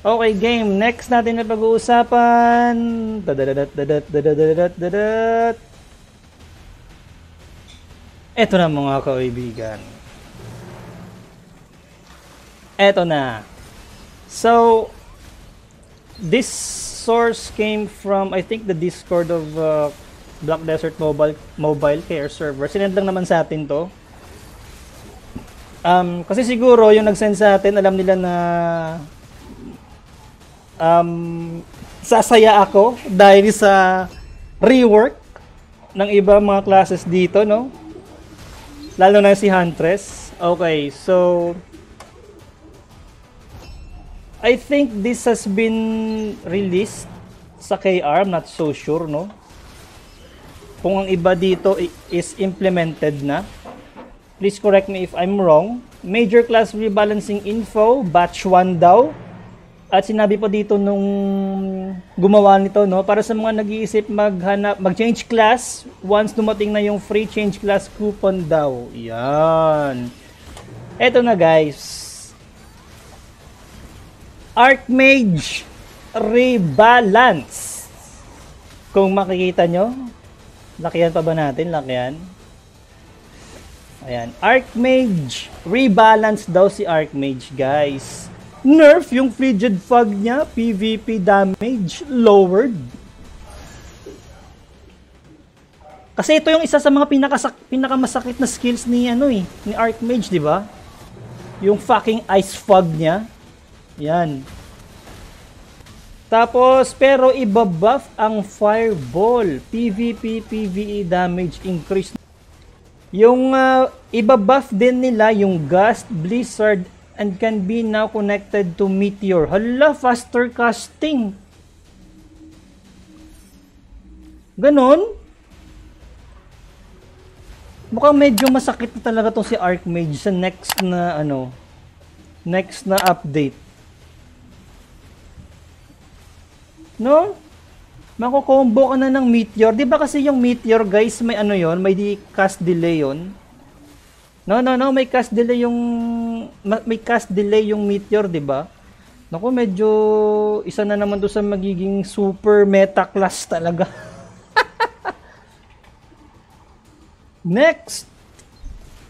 Okay game, next natin na pag-uusapan. Eto na mga kaibigan. Eto na. So, this source came from, I think, the Discord of Black Desert Mobile Care Server. Sinend lang naman sa atin to. Kasi siguro yung nag-send sa atin, alam nila na sasaya ako dahil sa rework ng iba mga classes dito, no? Lalo na si Huntress. Okay, so I think this has been released sa KR. I'm not so sure, no? Kung ang iba dito is implemented na. Please correct me if I'm wrong. Major class rebalancing info, batch 1 daw. At sinabi po dito nung gumawa nito, no, para sa mga nag-iisip mag-change class once dumating na yung free change class coupon daw. Yan. Eto na guys. Archmage rebalance. Kung makikita nyo, lakihan pa ba natin? Lakihan. Ayan. Archmage rebalance daw si Archmage, guys. Nerf yung frigid fog niya, PvP damage lowered. Kasi ito yung isa sa mga pinakamasakit na skills ni ni Archmage, 'di ba? Yung fucking ice fog niya. Yan. Tapos pero ibabuff ang fireball, PvP PvE damage increase. Yung ibabuff din nila yung gust, blizzard, and can be now connected to meteor. Hala, faster casting. Ganon? Mukhang medyo masakit na talaga itong si Archmage sa next na next na update. No? Makukombo ka na ng meteor. Di ba kasi yung meteor guys, may may cast delay yun. No, may cast delay yung meteor, 'di ba? Naku, medyo isa na naman doon sa magiging super meta class talaga. Next.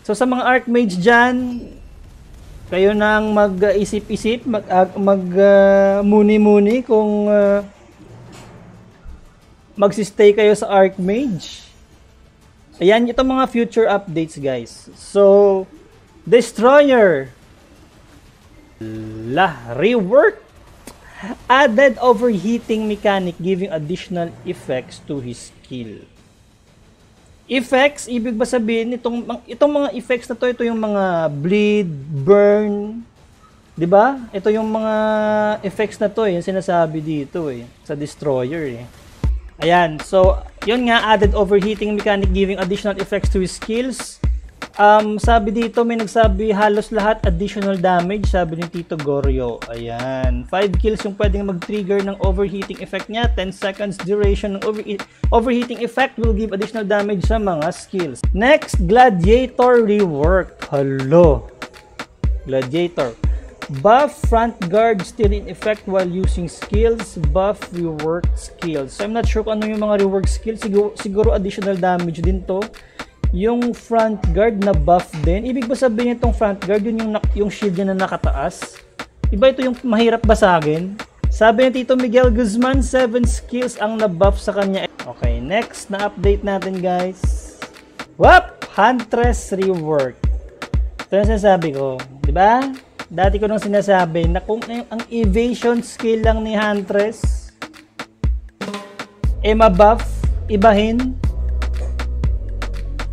So sa mga Archmage diyan, kayo nang mag-isip-isip, muni-muni kung magsistay kayo sa Archmage. Ayan, itong mga future updates, guys. So, Destroyer. Rework. Added overheating mechanic giving additional effects to his skill. Effects, ibig ba sabihin, itong mga effects na to, ito yung mga bleed, burn, di ba? Ito yung mga effects na to, yung sinasabi dito, sa Destroyer, Ayan, so, yun nga, added overheating mechanic giving additional effects to his skills. Sabi dito, may nagsabi halos lahat additional damage, sabi ni Tito Goryo. Ayan, 5 kills yung pwedeng mag-trigger ng overheating effect niya. 10 seconds duration ng overheating effect will give additional damage sa mga skills. Next, Gladiator rework. Hello, Gladiator. Buff front guard still in effect while using skills. Buff rework skills. So I'm not sure kung ano yung mga rework skills. Siguro additional damage din to. Yung front guard na buff din. Ibig ba sabihin itong front guard, yun yung shield niya na nakataas? Iba ito yung mahirap basagin. Sabi ni Tito Miguel Guzman, 7 skills ang na-buff sa kanya. Okay, next na update natin guys. Wap! Huntress rework. Ito yung sinasabi ko. Diba? Dati ko nang sinasabi na kung ang evasion skill lang ni Huntress mabuff, ibahin,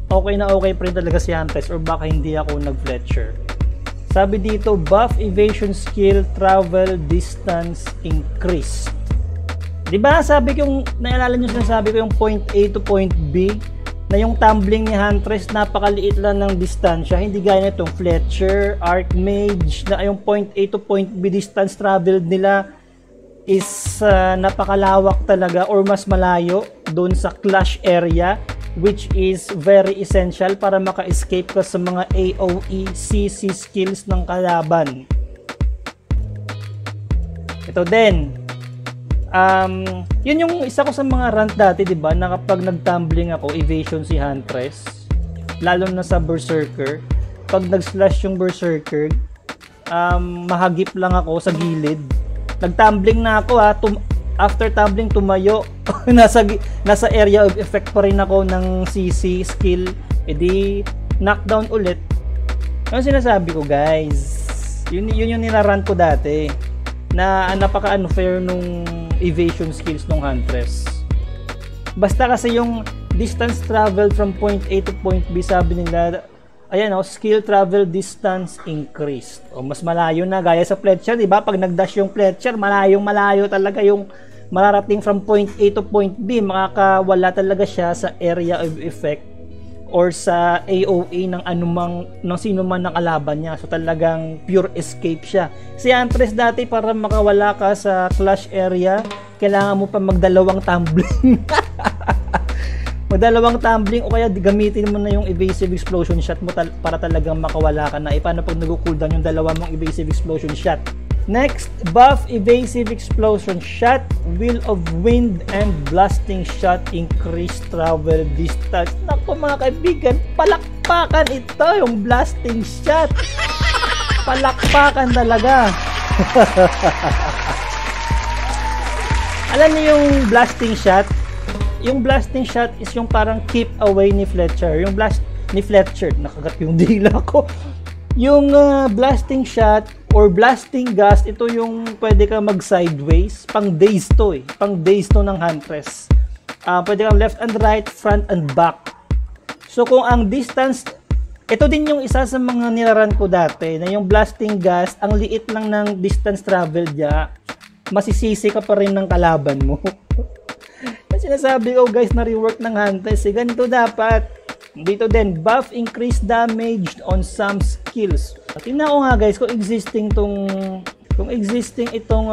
okay na okay pa rin talaga si Huntress, or baka hindi ako nag-Fletcher. Sabi dito, buff evasion skill, travel distance increased. Diba sabi ko, yung naalala nyo sinasabi ko yung point A to point B na yung tumbling ni Huntress, napakaliit lang ng distansya, hindi gaya nitong Fletcher, Archmage, na yung point A to point B distance traveled nila is napakalawak talaga or mas malayo doon sa clash area, which is very essential para maka-escape ka sa mga AOE CC skills ng kalaban. Ito din. Yun yung isa ko sa mga rant dati, diba? Na kapag nag-tumbling ako, evasion si Huntress. Lalo na sa Berserker. Pag nag-slash yung Berserker, mahagip lang ako sa gilid. Nag-tumbling na ako ha. After tumbling, tumayo. nasa area of effect pa rin ako ng CC skill. E di, knockdown ulit. Ano sinasabi ko, guys? Yun yung nirarant ko dati. Na napaka-unfair nung evasion skills nung Huntress. Basta kasi yung distance travel from point A to point B, sabi nila, ayan o, skill travel distance increased. O, mas malayo na, gaya sa Fletcher, diba? Pag nagdash yung Fletcher, malayong malayo talaga yung mararating from point A to point B. Makakawala talaga siya sa area of effect or sa AOE ng sino man ng kalaban niya. So talagang pure escape siya. Si Huntress dati, para makawala ka sa clash area, kailangan mo pa magdalawang tumbling. Magdalawang tumbling o kaya gamitin mo na yung evasive explosion shot mo para talagang makawala ka na. E paano pag nag-cooldown yung dalawa mong evasive explosion shot? Next, buff evasive explosion shot, wheel of wind and blasting shot, increased travel distance. Naku mga kaibigan, palakpakan ito yung blasting shot. Palakpakan talaga. Alam niyo yung blasting shot? Yung blasting shot is yung parang keep away ni Fletcher. Yung blast ni Fletcher, nakagat yung dila ko. Yung blasting shot or blasting gas, ito yung pwede ka mag sideways, pang days to eh, pang days to ng Huntress. Pwede kang left and right, front and back. So kung ang distance, ito din yung isa sa mga nilaran ko dati, na yung blasting gas, ang liit lang ng distance travel niya, masisisi ka pa rin ng kalaban mo. Sinasabi ko guys, na rework ng Huntress, eh, ganito dapat. Dito din, buff increased damage on some skills. Tingnan ko nga guys kung existing itong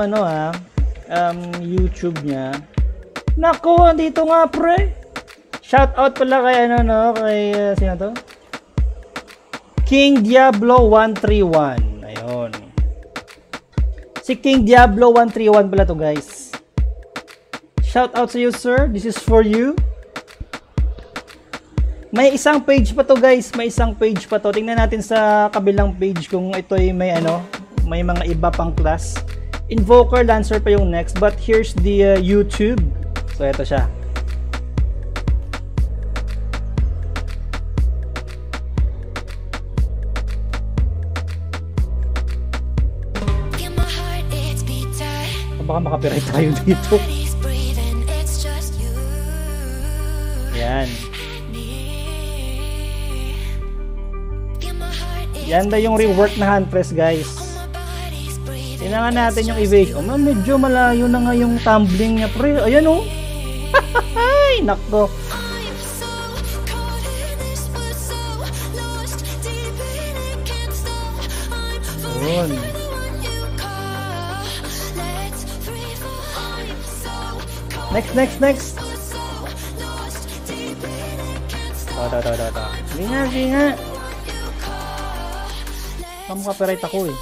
YouTube niya. Nako, dito nga pre. Shout out pala kay sino to? King Diablo 131. Ayun. Si King Diablo 131 pala to, guys. Shout out to you, sir. This is for you. May isang page pa to guys, may isang page pa to. Tingnan natin sa kabilang page kung ito ay may may mga iba pang class. Invoker, Lancer pa yung next, but here's the YouTube. So ito siya. Baka makapirate tayo dito. Ayan. Yan daw yung rework na Huntress guys. Tingnan natin yung evasion. Oh, medyo malayo na nga yung tumbling niya pre. Ayan oh. Hay nako. Next. Tara. Linga. Kamukha-pirate ako eh.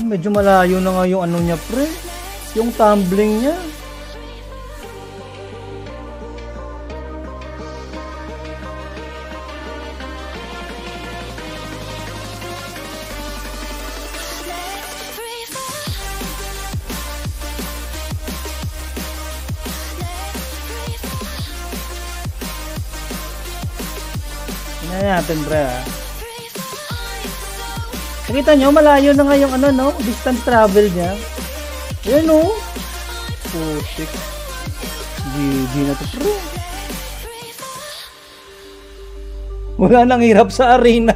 Medyo malayo na nga yung niya pre. Yung tumbling niya. Natin bro. Nakita nyo, malayo na nga yung distance travel niya. Ayan o. Putik. GG na to bro. Wala nang hirap sa arena.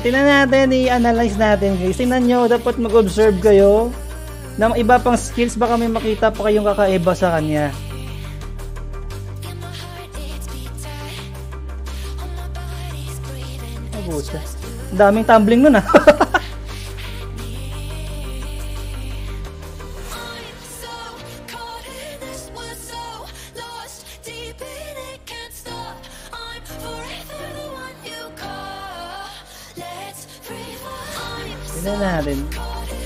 Tingnan natin, i-analyze natin guys. Tingnan nyo, dapat mag-observe kayo ng iba pang skills, baka may makita pa kayong kakaiba sa kanya. Daming tumbling nun ah. Tignan natin.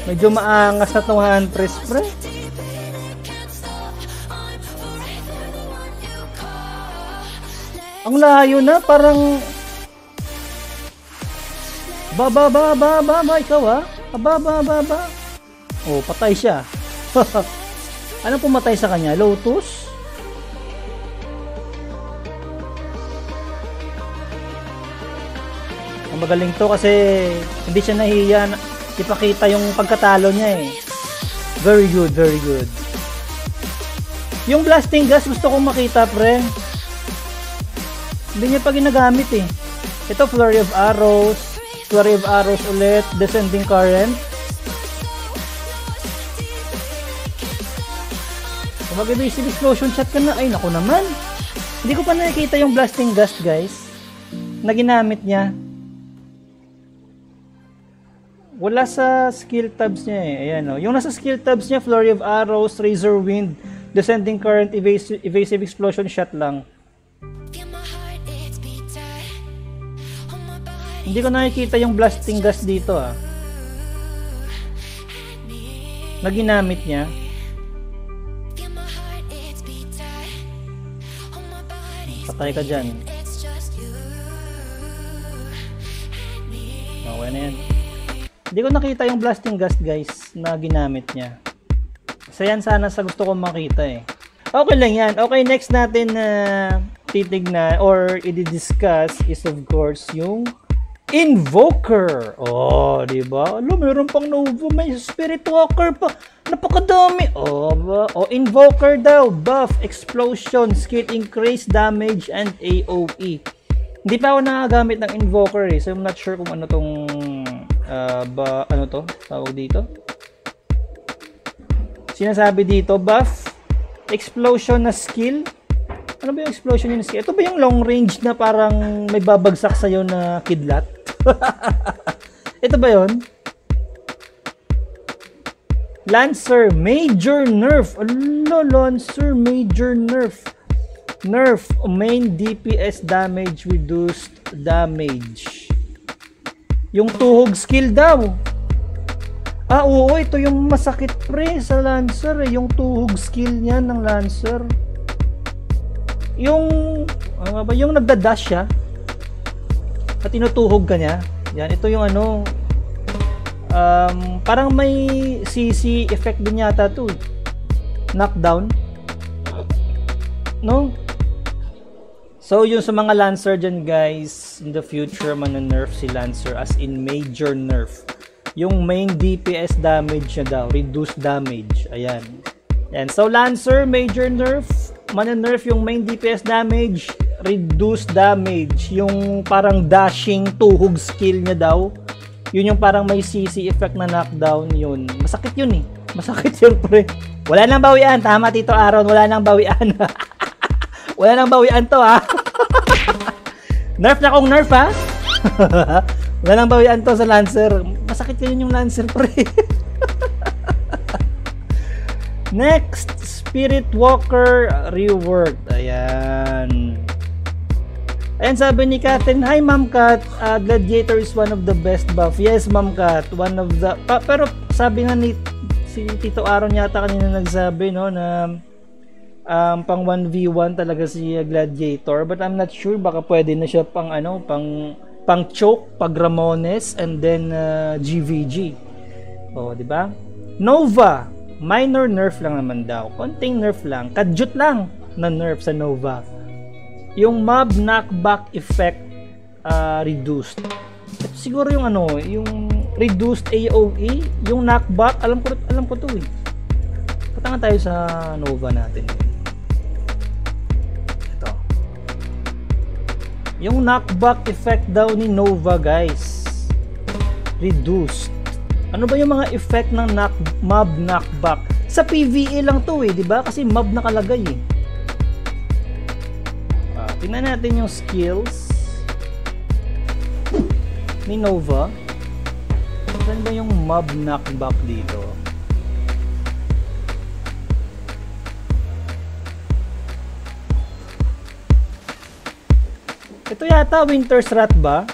Medyo maangas na itong Huntress, pre. Ang layo na, parang baba, ikaw ha? Baba. Oh, patay siya. Ano pumatay sa kanya? Lotus? Ang magaling to kasi hindi siya nahiya na ipakita yung pagkatalo niya eh. Very good, very good. Yung blasting gas gusto kong makita, pre. Hindi niya pa ginagamit eh. Ito, flurry of arrows ulit, descending current. Kapag ito explosion shot ka na, ay naku naman. Hindi ko pa nakikita yung blasting gas, guys, na ginamit niya. Wala sa skill tabs niya eh. Ayan, oh. Yung nasa skill tabs niya, flurry of arrows, razor wind, descending current, evasive explosion shot lang. Hindi ko nakikita yung blasting gas dito ah, na ginamit niya. Patay ka dyan. Okay na yan. Hindi ko nakita yung blasting gas, guys, na ginamit niya. So yan sana sa gusto kong makita eh. Okay lang yan. Okay, next natin na titignan or i-discuss is of course yung Invoker. Oh, diba? Alam, meron pang Nova. May Spirit Walker pa. Napakadami. Oh, ba? Oh, Invoker daw. Buff, explosion, skill increase, damage, and AOE. Hindi pa ako nakagamit ng Invoker eh. So I'm not sure kung ano tong ano to tawag dito. Sinasabi dito buff, explosion na skill. Ano ba yung explosion na skill? Ito ba yung long range na parang may babagsak sa'yo na kidlat? Ito ba yon? Lancer major nerf. Alo, Lancer major nerf. Nerf main DPS damage, reduced damage. Yung tuhog skill daw. Ah, oo, ito yung masakit, pre, sa Lancer eh. Yung tuhog skill niya ng Lancer. Yung, ano ba, yung nagda-dash siya at tinutuhog ka niya. Yan, ito yung ano, parang may CC effect din yata to. Knockdown. No? So, yung sa mga Lancer dyan, guys, in the future, mananerf si Lancer as in major nerf. Yung main DPS damage niya daw, reduced damage. Ayan. Ayan. So, Lancer, major nerf, mananerf yung main DPS damage, reduced damage. Yung parang dashing tuhog skill niya daw, yun yung parang may CC effect na knockdown yun. Masakit yun eh. Masakit yun, pre. Wala nang bawian. Tama, Tito Aaron. Wala nang bawian. Wala nang bawian to, ha? Nerf na kong nerf, ha? Wala nang bawian to sa Lancer. Masakit yun yung Lancer, pre. Next, Spirit Walker reworked. Ayan. Ayan, sabi ni Katin, hi, Ma'am Kat. Gladiator is one of the best buff. Yes, Ma'am Kat. One of the... pero sabi nga ni si Tito Aaron yata kanina nagsabi, no, na... pang 1v1 talaga si Gladiator, but I'm not sure, baka pwede na siya pang ano, pang choke, pag Ramones, and then GVG. Oh, di ba? Nova, minor nerf lang naman daw. Konting nerf lang, kadyut lang na nerf sa Nova. Yung mob knockback effect reduced. Ito siguro yung ano, yung reduced AOE, yung knockback, alam ko to eh. Patanga tayo sa Nova natin. Yung knockback effect daw ni Nova, guys, reduced. Ano ba yung mga effect ng mob knockback? Sa PvE lang to eh, di ba? Kasi mob nakalagay eh. Tingnan natin yung skills ni Nova. Saan ba yung mob knockback dito? Ito yata Winter's Wrath ba?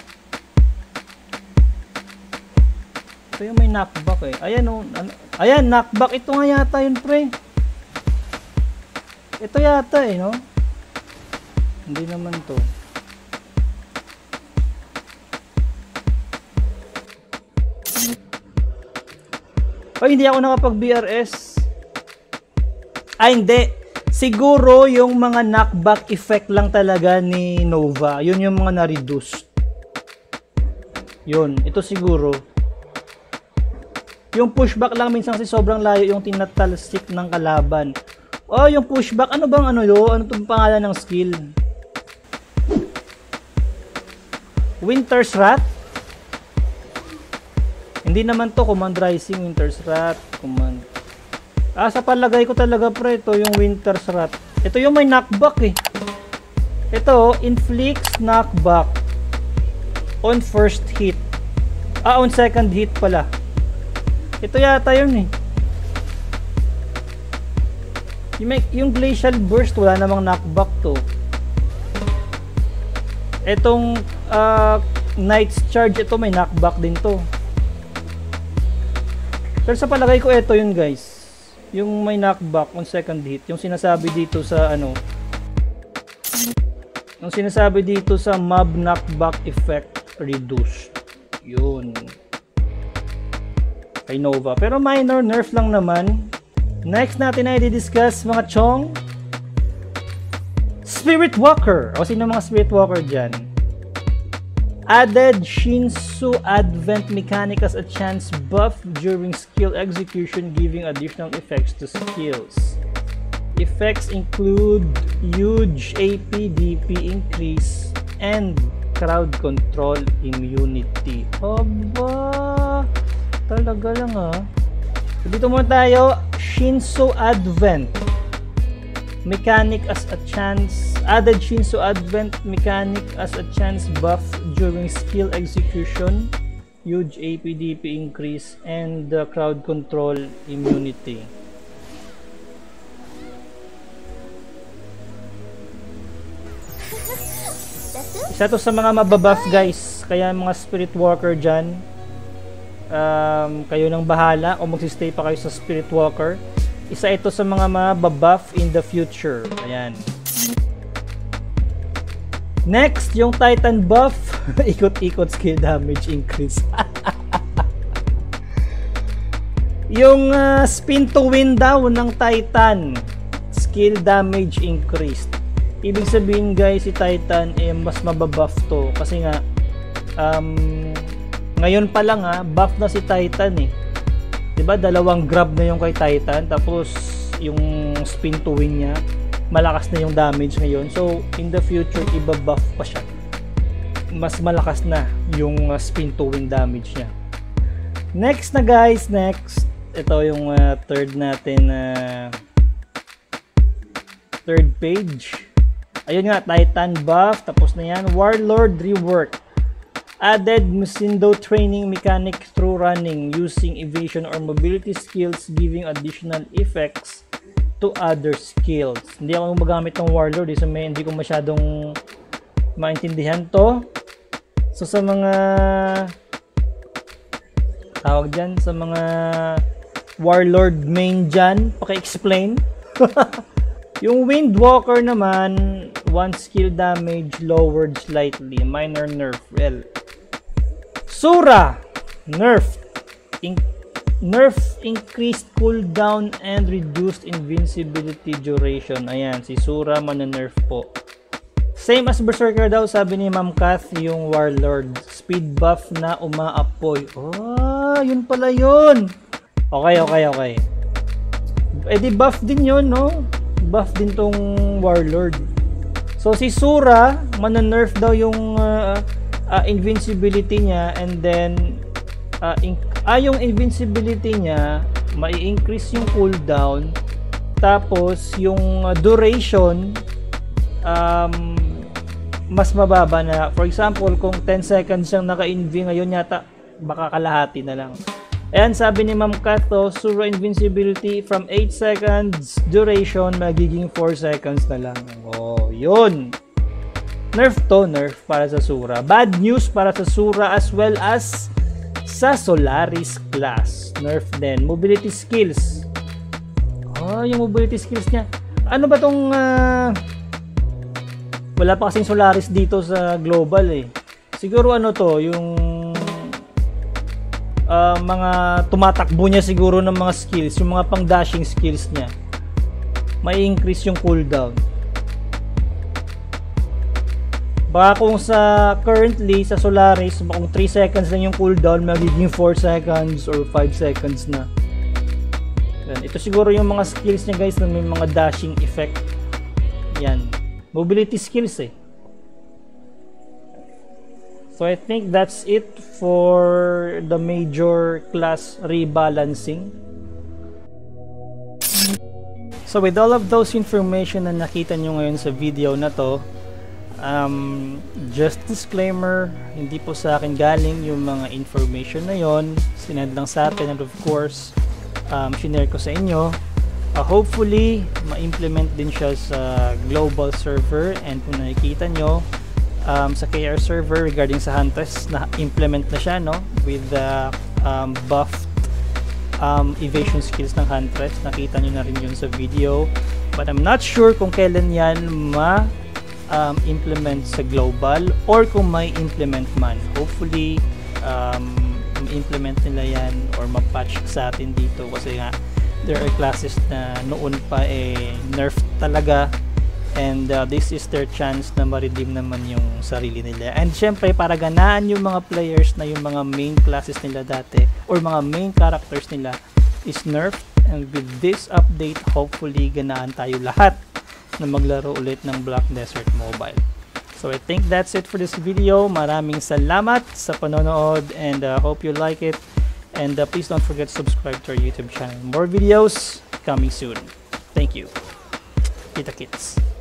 Ito yung may knockback eh. Ayan o. Ayan, knockback. Ito nga yata yun, pre. Ito yata eh, no? Hindi naman to. Ay, hindi ako nakapag-BRS. Ay, hindi. Siguro yung mga knockback effect lang talaga ni Nova. Yun yung mga na-reduce. Yun. Ito siguro. Yung pushback lang minsan kasi sobrang layo yung tinatalsik ng kalaban. Oh, yung pushback. Ano bang ano yun? Ano itong pangalan ng skill? Winter's Wrath? Hindi naman to Command Rising, Winter's Wrath, Command. Ah, sa palagay ko talaga pre, ito yung Winter's Wrath. Ito yung may knockback eh. Ito, inflicts knockback on first hit. Ah, on second hit pala. Ito yata yun eh. Yung Glacial Burst, wala namang knockback to. Itong Knight's Charge, ito may knockback din to. Pero sa palagay ko ito yun guys. Yung may knockback on second hit. Yung sinasabi dito sa ano. Yung sinasabi dito sa mob knockback effect reduced. Yun. Kay Nova. Pero minor nerf lang naman. Next natin ay didiscuss mga chong. Spirit Walker. O sino mga Spirit Walker dyan? Added Shinsu Advent mechanic as a chance buff during skill execution, giving additional effects to skills. Effects include huge AP DP increase and crowd control immunity. Aba, talaga lang ah. So, dito muna tayo, Shinsu Advent mechanic as a chance, added Shinsu Advent mechanic as a chance buff during skill execution, huge AP DP increase and crowd control immunity. Isa to sa mga mababuff guys, kaya mga Spirit Walker dyan, kayo nang bahala o magsistay pa kayo sa Spirit Walker. Isa ito sa mga mababuff in the future. Ayan. Next, yung Titan buff. Ikot-ikot skill damage increase. Yung spin to win down ng Titan. Skill damage increased. Ibig sabihin guys, si Titan eh, mas mababuff to. Kasi nga, ngayon pa lang ha, buff na si Titan eh. Diba, dalawang grab na yung kay Titan, tapos yung spin to win niya, malakas na yung damage ngayon. So, in the future, iba-buff pa siya. Mas malakas na yung spin to win damage niya. Next na guys, next. Ito yung third natin na third page. Ayun nga, Titan buff, tapos na yan. Warlord rework. Added Musindo training mechanic through running using evasion or mobility skills, giving additional effects to other skills. Hindi ako magamit ng Warlord eh, so hindi ko masyadong maintindihan to. So sa mga tawag dyan, sa mga Warlord main dyan, paki-explain. Yung Windwalker naman, one skill damage lowered slightly, minor nerf. Well, Sura nerf, nerf increased cooldown and reduced invincibility duration. Ayan, si Sura mana-nerf po. Same as Berserker daw, sabi ni Ma'am Kath, yung Warlord. Speed buff na umaapoy. Oh, yun pala yun. Okay, okay, okay. Eh di buff din yun, no? Buff din tong Warlord. So si Sura, mana-nerf daw yung invincibility niya, and then yung invincibility niya mai-increase yung cooldown, tapos yung duration mas mababa na. For example, kung 10 seconds siyang naka-invi ngayon yata, baka kalahati na lang. Ayan, sabi ni Ma'am Kato, Sura invincibility from 8 seconds duration magiging 4 seconds na lang. Oh, yun. Nerf to, nerf para sa Sura. Bad news para sa Sura as well as Sa Solaris class, nerf din. Mobility skills. Oh, yung mobility skills niya. Ano ba tong wala pa kasing Solaris dito sa global eh. Siguro ano to, yung mga tumatakbo niya siguro ng mga skills, yung mga pang-dashing skills niya. May increase yung cooldown. Baka kung sa currently sa Solaris, kung 3 seconds lang yung cooldown, magiging 4 seconds or 5 seconds na. Yan. Ito siguro yung mga skills niya guys na may mga dashing effect. Yan. Mobility skills eh. So I think that's it for the major class rebalancing. So with all of those information na nakita nyo ngayon sa video na to, just disclaimer, hindi po sa akin galing yung mga information na yon, sinend lang sa atin and of course shinare ko sa inyo. Hopefully ma-implement din siya sa global server, and kung nakikita nyo sa KR server regarding sa Huntress, na-implement na siya no, with the buffed evasion skills ng Huntress. Nakita nyo na rin yun sa video, but I'm not sure kung kailan yan implement sa global or kung may implement man. Hopefully implement nila yan or mapatch sa atin dito, kasi nga there are classes na noon pa eh nerf talaga, and this is their chance na ma-redeem naman yung sarili nila. And syempre para ganaan yung mga players na yung mga main classes nila dati or mga main characters nila is nerf, and with this update hopefully ganaan tayo lahat na maglaro ulit ng Black Desert Mobile. So I think that's it for this video. Maraming salamat sa panonood, and hope you like it, and please don't forget to subscribe to our YouTube channel. More videos coming soon. Thank you. Kita kits.